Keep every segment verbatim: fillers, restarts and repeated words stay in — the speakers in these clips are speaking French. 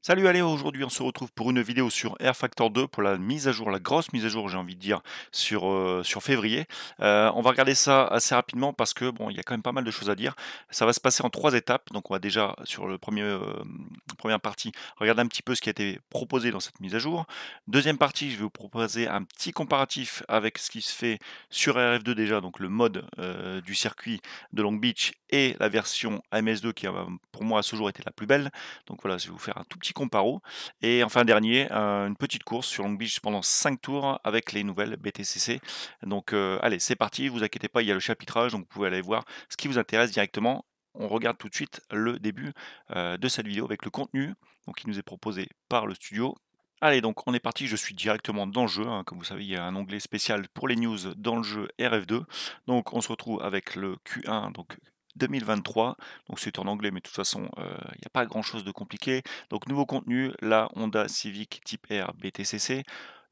Salut, allez, aujourd'hui on se retrouve pour une vidéo sur R Factor deux pour la mise à jour, la grosse mise à jour j'ai envie de dire sur, euh, sur février. Euh, on va regarder ça assez rapidement parce que bon, il y a quand même pas mal de choses à dire. Ça va se passer en trois étapes, donc on va déjà sur le premier, euh, première partie regarder un petit peu ce qui a été proposé dans cette mise à jour. Deuxième partie, je vais vous proposer un petit comparatif avec ce qui se fait sur R F deux déjà, donc le mode euh, du circuit de Long Beach et la version A M S deux qui a pour moi à ce jour été la plus belle. Donc voilà, je vais vous faire un tout petit comparo, et enfin dernier euh, une petite course sur Long Beach pendant cinq tours avec les nouvelles B T C C. Donc euh, allez, c'est parti, vous inquiétez pas, il y a le chapitrage, donc vous pouvez aller voir ce qui vous intéresse directement. On regarde tout de suite le début euh, de cette vidéo avec le contenu donc qui nous est proposé par le studio. Allez, donc on est parti, je suis directement dans le jeu, hein. Comme vous savez, il y a un onglet spécial pour les news dans le jeu R F deux, donc on se retrouve avec le Q un donc deux mille vingt-trois, donc c'est en anglais, mais de toute façon, il euh, n'y a pas grand chose de compliqué. Donc, nouveau contenu, la Honda Civic Type R B T C C.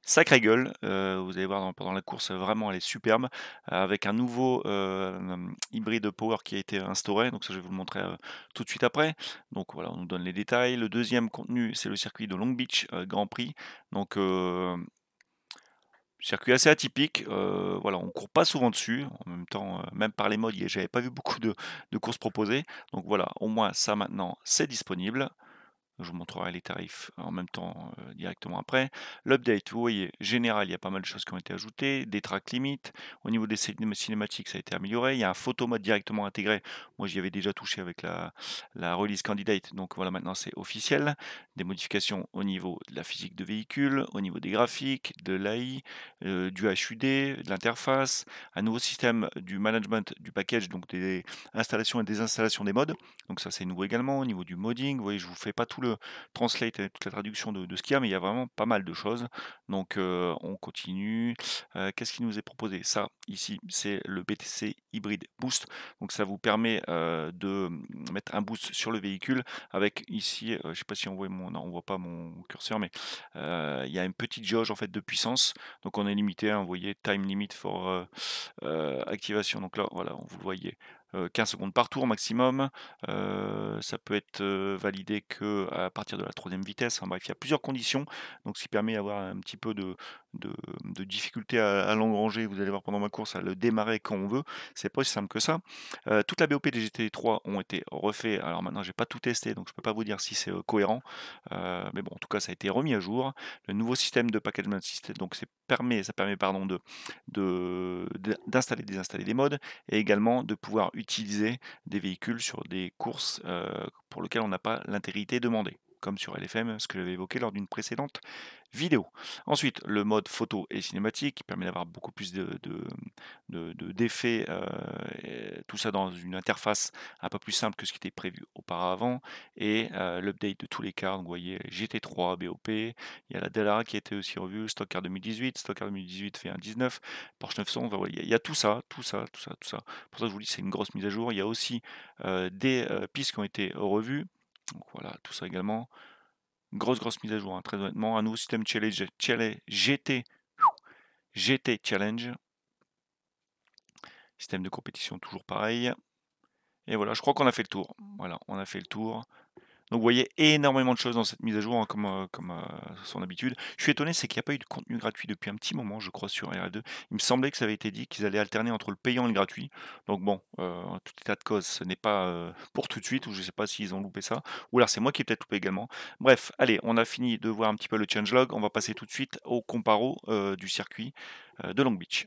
Sacrée gueule, euh, vous allez voir dans, pendant la course, vraiment elle est superbe, euh, avec un nouveau euh, hybride power qui a été instauré, donc ça je vais vous le montrer euh, tout de suite après. Donc voilà, on nous donne les détails. Le deuxième contenu, c'est le circuit de Long Beach euh, Grand Prix. Donc, euh, circuit assez atypique, euh, voilà, on ne court pas souvent dessus, en même temps, euh, même par les modes, j'avais pas vu beaucoup de, de courses proposées, donc voilà, au moins ça maintenant c'est disponible. Je vous montrerai les tarifs en même temps euh, directement après. L'update, vous voyez, général, il y a pas mal de choses qui ont été ajoutées, des tracks limites, au niveau des cinématiques ça a été amélioré, il y a un photo mode directement intégré, moi j'y avais déjà touché avec la, la release candidate, donc voilà maintenant c'est officiel. Des modifications au niveau de la physique de véhicule, au niveau des graphiques, de l'A I, euh, du H U D, de l'interface, un nouveau système du management du package, donc des installations et désinstallations des modes, donc ça c'est nouveau également, au niveau du modding, vous voyez je vous fais pas tout le translate et toute la traduction de, de ce qu'il y a, mais il y a vraiment pas mal de choses. Donc euh, on continue. Euh, qu'est-ce qui nous est proposé? Ça ici c'est le B T C hybride boost, donc ça vous permet euh, de mettre un boost sur le véhicule avec ici euh, je sais pas si on voit mon non, on voit pas mon curseur, mais euh, il y a une petite jauge en fait de puissance, donc on est limité, hein, vous voyez time limit for euh, euh, activation, donc là voilà vous le voyez quinze secondes par tour maximum, euh, ça peut être validé que à partir de la troisième vitesse, hein. Bref, il y a plusieurs conditions, donc ce qui permet d'avoir un petit peu de, de, de difficulté à, à l'engranger, vous allez voir pendant ma course, à le démarrer quand on veut, c'est pas aussi simple que ça. Euh, toute la B O P des G T trois ont été refaits, alors maintenant j'ai pas tout testé, donc je peux pas vous dire si c'est euh, cohérent, euh, mais bon, en tout cas ça a été remis à jour. Le nouveau système de packagement system, donc c'est permet, ça permet pardon, de, de, d'installer et désinstaller des modes, et également de pouvoir utiliser des véhicules sur des courses euh, pour lesquelles on n'a pas l'intégrité demandée, comme sur L F M, ce que j'avais évoqué lors d'une précédente vidéo. Ensuite, le mode photo et cinématique qui permet d'avoir beaucoup plus de, de, de, de, d'effets, euh, tout ça dans une interface un peu plus simple que ce qui était prévu auparavant, et euh, l'update de tous les cars, donc vous voyez G T trois, B O P, il y a la Dellara qui a été aussi revue, Stockcar deux mille dix-huit, Stockcar deux mille dix-huit fait un dix-neuf, Porsche neuf cent onze, enfin, voilà, il y a tout ça, tout ça, tout ça, tout ça. Pour ça je vous dis c'est une grosse mise à jour, il y a aussi euh, des euh, pistes qui ont été revues. Donc voilà, tout ça également. Grosse, grosse mise à jour, hein, très honnêtement. Un nouveau système challenge, challenge G T, G T Challenge. Système de compétition, toujours pareil. Et voilà, je crois qu'on a fait le tour. Voilà, on a fait le tour. Donc vous voyez énormément de choses dans cette mise à jour, hein, comme, euh, comme euh, son habitude. Je suis étonné, c'est qu'il n'y a pas eu de contenu gratuit depuis un petit moment, je crois, sur R F deux. Il me semblait que ça avait été dit qu'ils allaient alterner entre le payant et le gratuit. Donc bon, euh, en tout état de cause, ce n'est pas euh, pour tout de suite, ou je ne sais pas s'ils ont loupé ça. Ou alors c'est moi qui ai peut-être loupé également. Bref, allez, on a fini de voir un petit peu le changelog. On va passer tout de suite au comparo euh, du circuit euh, de Long Beach.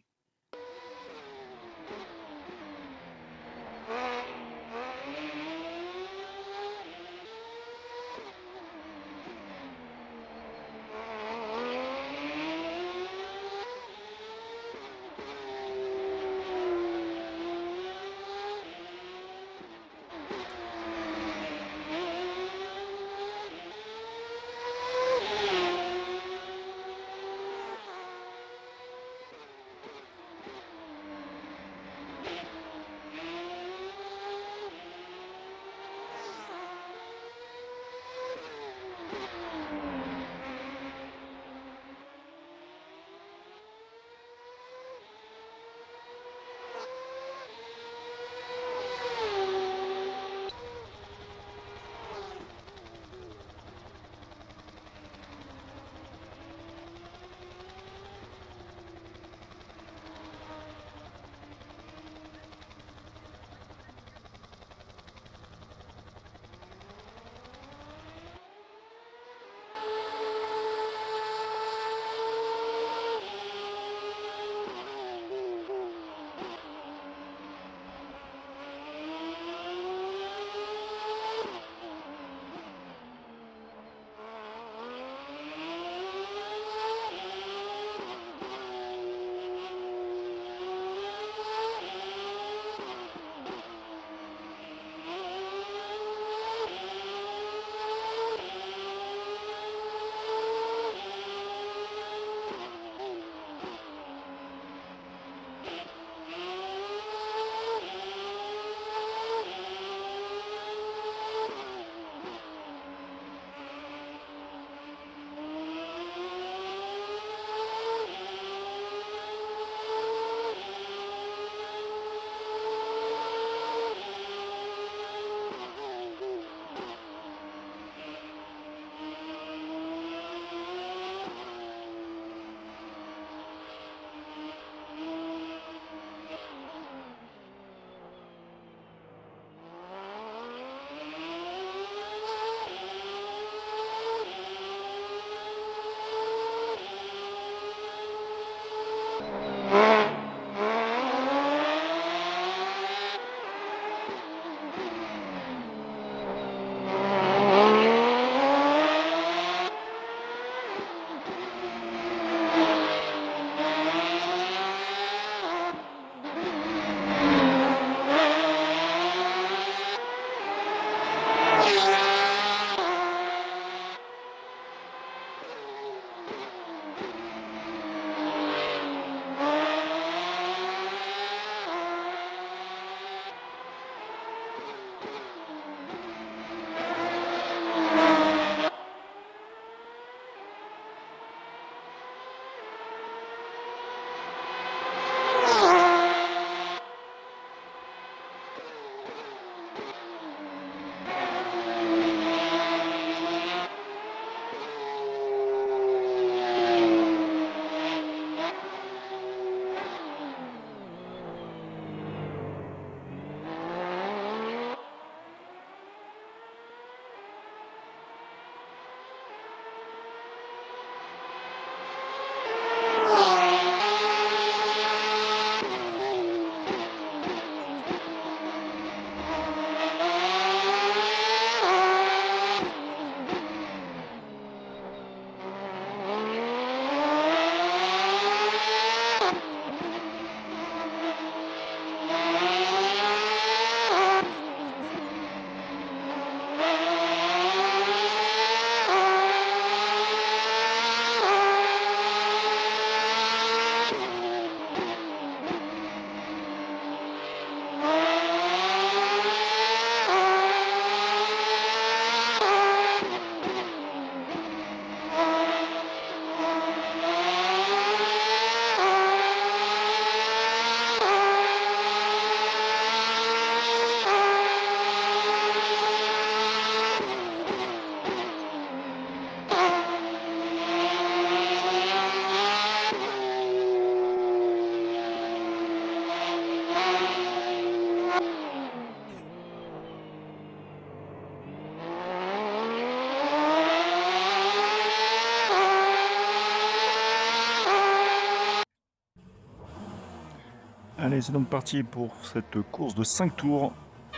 Allez, c'est donc parti pour cette course de cinq tours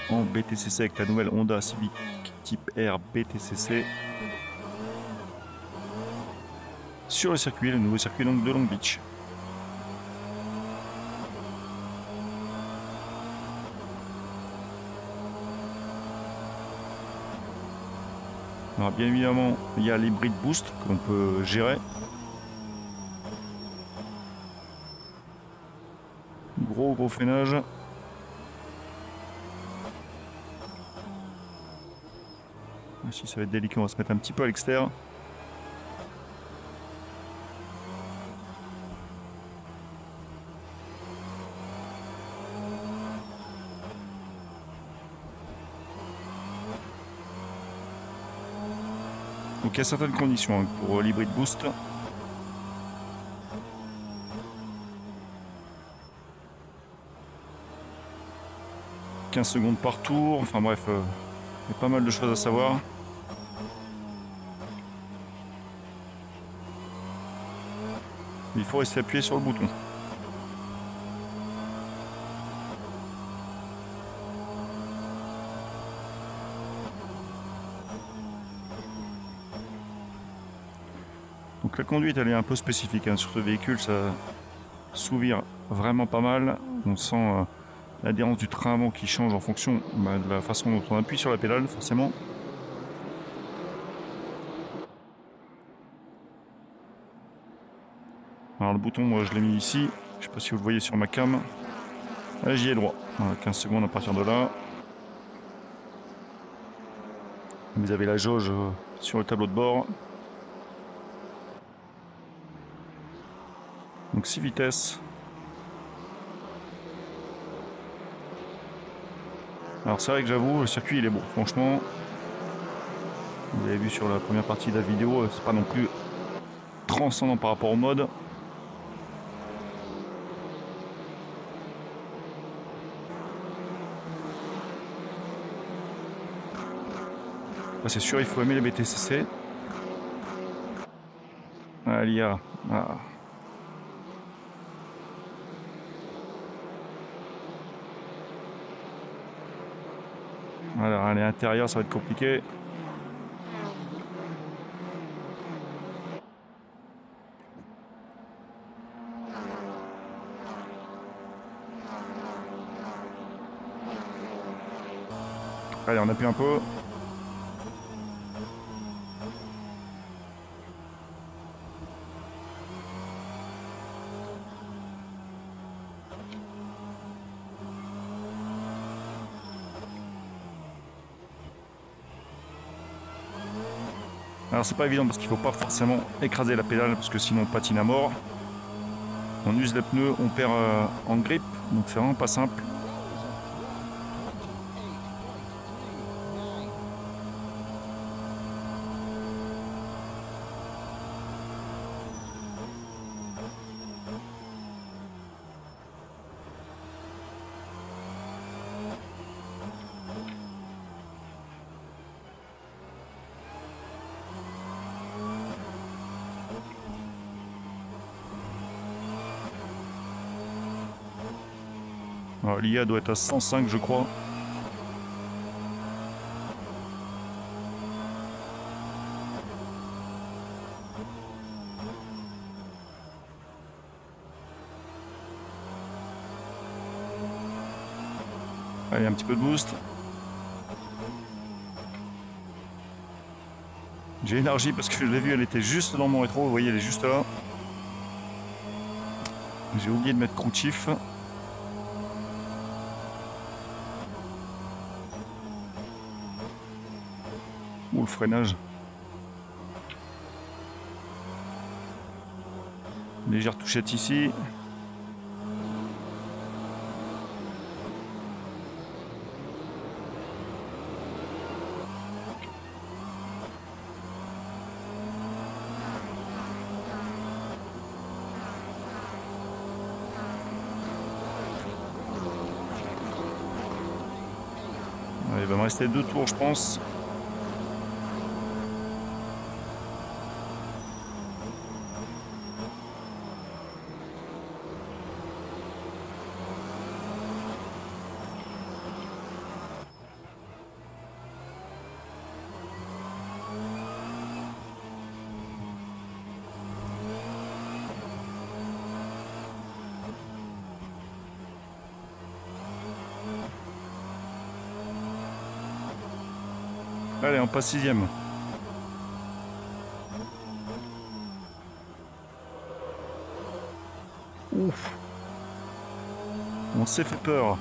en B T C C avec la nouvelle Honda Civic Type R B T C C sur le circuit, le nouveau circuit donc de Long Beach. Alors bien évidemment, il y a l'hybride boost qu'on peut gérer. Gros gros freinage. Si ça va être délicat, on va se mettre un petit peu à l'extérieur. Donc il y a certaines conditions pour l'hybride boost. quinze secondes par tour, enfin bref, il euh, y a pas mal de choses à savoir. Il faut rester appuyé sur le bouton. Donc la conduite elle est un peu spécifique hein, sur ce véhicule, ça s'ouvre vraiment pas mal, on sent euh, l'adhérence du train avant qui change en fonction bah, de la façon dont on appuie sur la pédale, forcément. Alors le bouton, moi je l'ai mis ici, je sais pas si vous le voyez sur ma cam. Là j'y ai droit, voilà, quinze secondes à partir de là. Vous avez la jauge sur le tableau de bord. Donc six vitesses. Alors c'est vrai que j'avoue, le circuit il est bon, franchement. Vous avez vu sur la première partie de la vidéo, c'est pas non plus transcendant par rapport au mode. Bah, c'est sûr, il faut aimer les B T C C. Ah, l'I A. Ah. Alors, à l'intérieur, ça va être compliqué. Allez, on appuie un peu. Alors c'est pas évident parce qu'il faut pas forcément écraser la pédale parce que sinon on patine à mort. On use les pneus, on perd euh, en grip, donc c'est vraiment pas simple. L'I A doit être à cent cinq je crois. Allez, un petit peu de boost. J'ai élargi parce que je l'ai vu, elle était juste dans mon rétro, vous voyez elle est juste là. J'ai oublié de mettre crew chief. Le freinage, légère touchette ici. Il va me rester deux tours je pense. Allez, on passe sixième. Ouf. On s'est fait peur.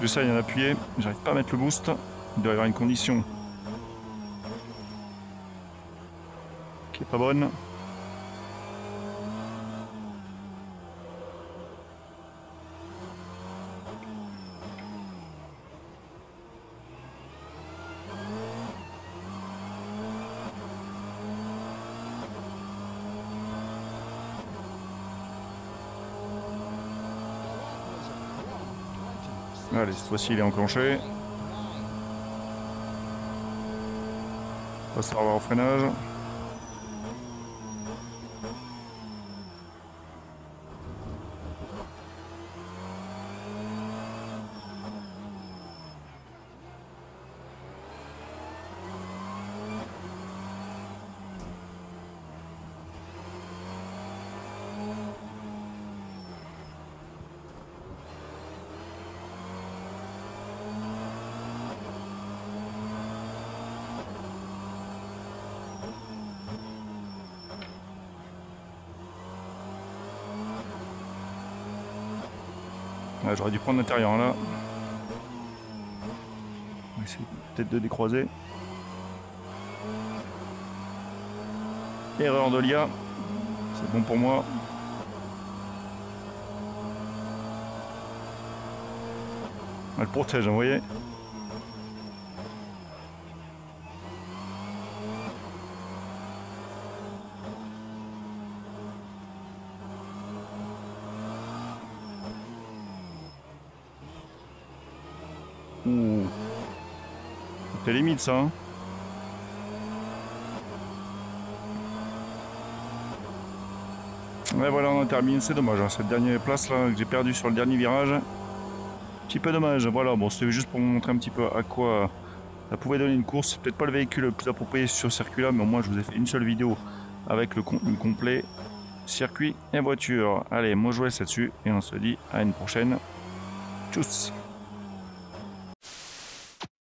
Vu ça, il y en a appuyé. J'arrive pas à mettre le boost. Il doit y avoir une condition qui est pas bonne. Allez, cette fois-ci il est enclenché. On va se revoir au freinage. Ah, j'aurais dû prendre l'intérieur là. On va essayer peut-être de décroiser. Erreur de l'I A. C'est bon pour moi. Elle protège, vous voyez. C'est limite ça. Hein. Ouais, voilà, on a terminé. C'est dommage. Hein, cette dernière place là que j'ai perdue sur le dernier virage. Petit peu dommage. Voilà, bon, c'était juste pour vous montrer un petit peu à quoi ça pouvait donner une course. C'est peut-être pas le véhicule le plus approprié sur ce circuit là, mais au moins je vous ai fait une seule vidéo avec le contenu complet circuit et voiture. Allez, moi je vous laisse là-dessus et on se dit à une prochaine. Tchuss!